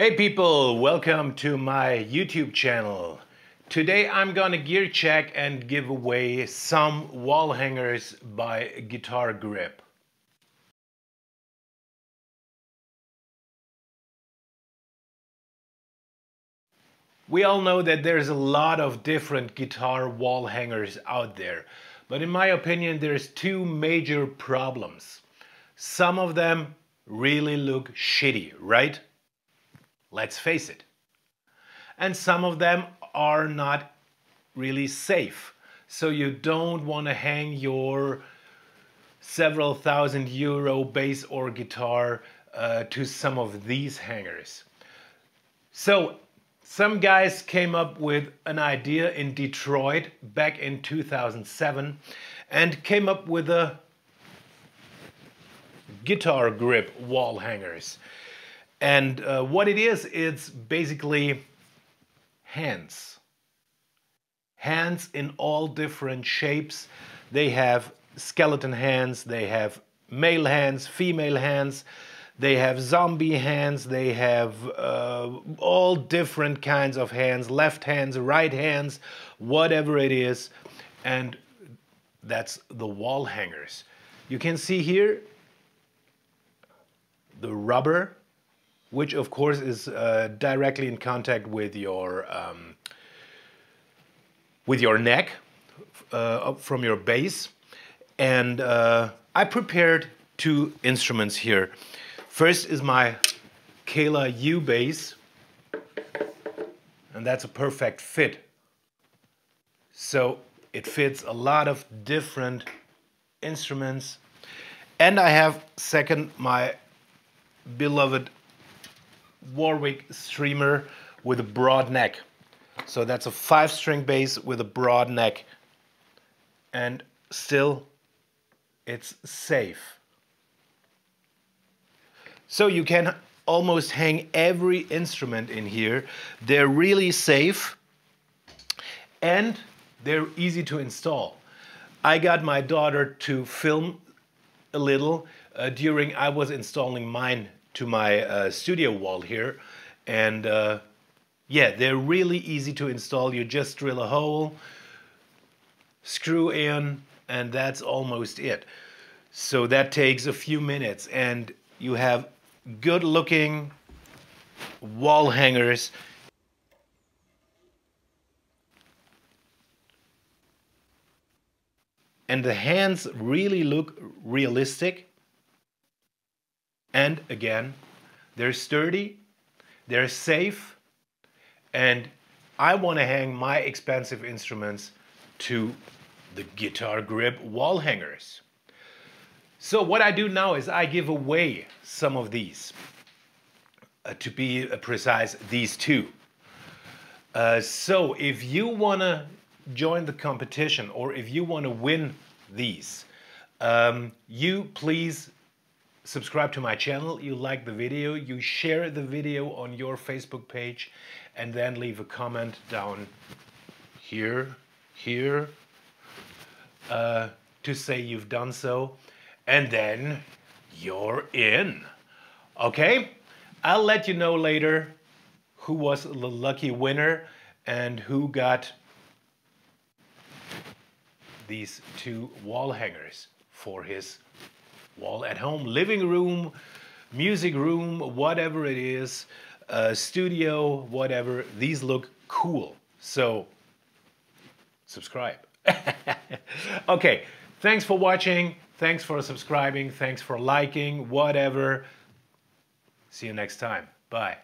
Hey people, welcome to my YouTube channel. Today I'm gonna gear check and give away some wall hangers by Guitar Grip. We all know that there's a lot of different guitar wall hangers out there, but in my opinion there's two major problems. Some of them really look shitty, right? Let's face it. And some of them are not really safe. So you don't want to hang your several €1,000 bass or guitar to some of these hangers. So some guys came up with an idea in Detroit back in 2007 and came up with a Guitar Grip wall hangers. And what it is, it's basically hands. Hands in all different shapes. They have skeleton hands, they have male hands, female hands, they have zombie hands, they have all different kinds of hands, left hands, right hands, whatever it is. And that's the wall hangers. You can see here the rubber, which of course is directly in contact with your neck up from your bass. And I prepared two instruments here. First is my Kala U-Bass, and that's a perfect fit. So it fits a lot of different instruments. And I have second my beloved Warwick Streamer with a broad neck. So that's a 5-string bass with a broad neck, and still it's safe. So you can almost hang every instrument in here. They're really safe and they're easy to install. I got my daughter to film a little during I was installing mine to my studio wall here, and yeah, they're really easy to install. You just drill a hole, screw in, and that's almost it. So that takes a few minutes and you have good looking wall hangers. And the hands really look realistic. And again, they're sturdy, they're safe, and I want to hang my expensive instruments to the Guitar Grip wall hangers. So what I do now is I give away some of these, to be precise, these two. So if you want to join the competition or if you want to win these, you please subscribe to my channel, you like the video, you share the video on your Facebook page, and then leave a comment down here, to say you've done so, and then you're in. Okay? I'll let you know later who was the lucky winner and who got these two wall hangers for his wall at home, living room, music room, whatever it is, studio, whatever. These look cool. So subscribe. Okay, thanks for watching. Thanks for subscribing. Thanks for liking, whatever. See you next time. Bye.